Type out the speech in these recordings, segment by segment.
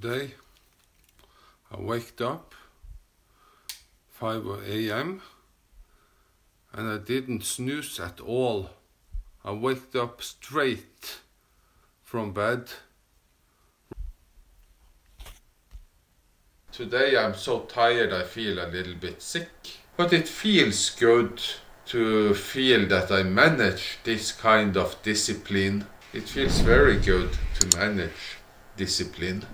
Today I waked up 5 a.m. and I didn't snooze at all. I waked up straight from bed. Today I'm so tired I feel a little bit sick, but it feels good to feel that I manage this kind of discipline. It feels very good to manage discipline.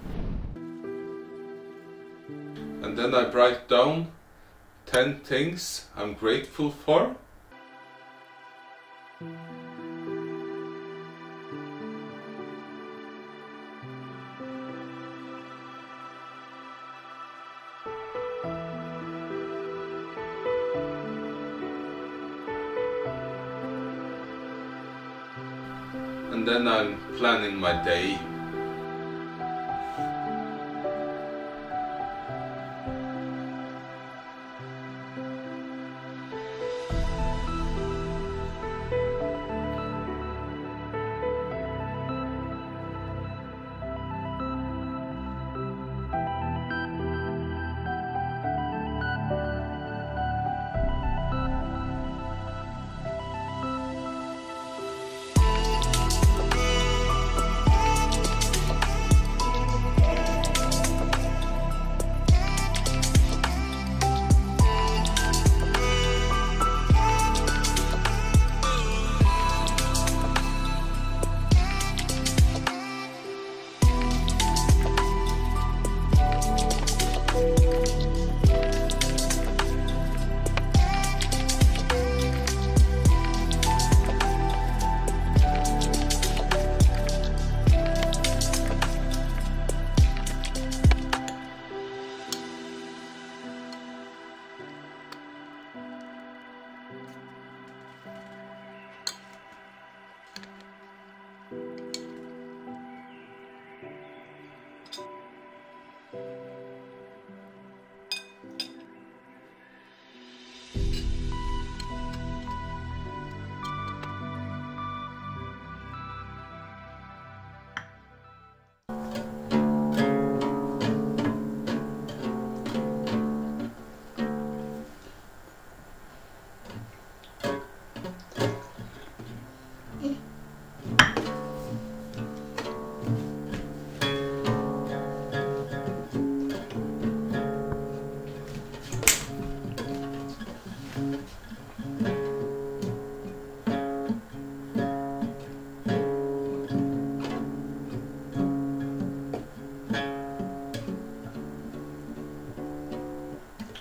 And then I write down 10 things I'm grateful for. And then I'm planning my day.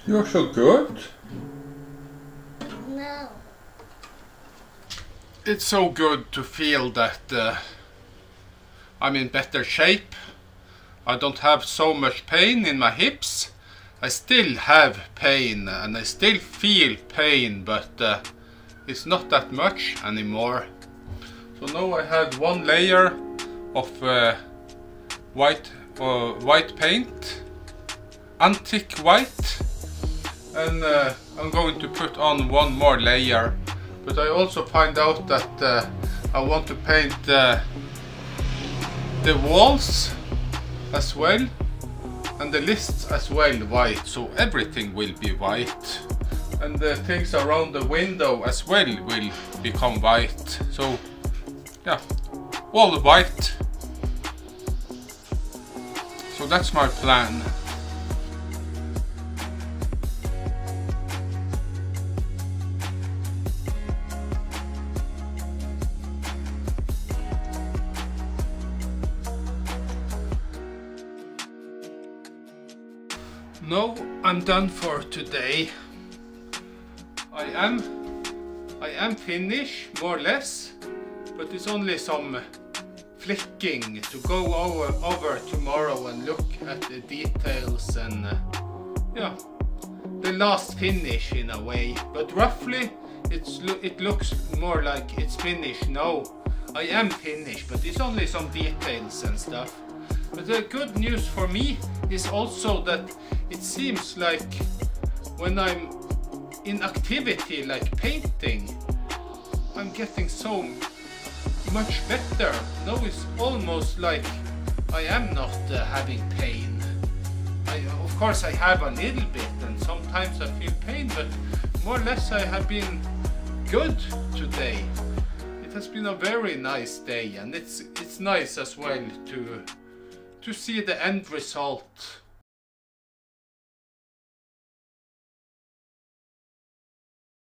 You're so good. No. It's so good to feel that I'm in better shape. I don't have so much pain in my hips. I still have pain and I still feel pain, but it's not that much anymore. So now I have one layer of white paint, antique white. And I'm going to put on one more layer, but I also find out that I want to paint the walls as well and the lists as well white, so everything will be white, and the things around the window as well will become white. So yeah, all white. So that's my plan. No, I'm done for today. I am finished, more or less, but it's only some flicking to go over tomorrow and look at the details and yeah, the last finish in a way. But roughly, it looks more like it's finished now. I am finished, but it's only some details and stuff. But the good news for me is also that it seems like when I'm in activity like painting, I'm getting so much better. Now it's almost like I am not having pain. Of course I have a little bit, and sometimes I feel pain, but more or less I have been good today. It has been a very nice day, and it's nice as well to see the end result.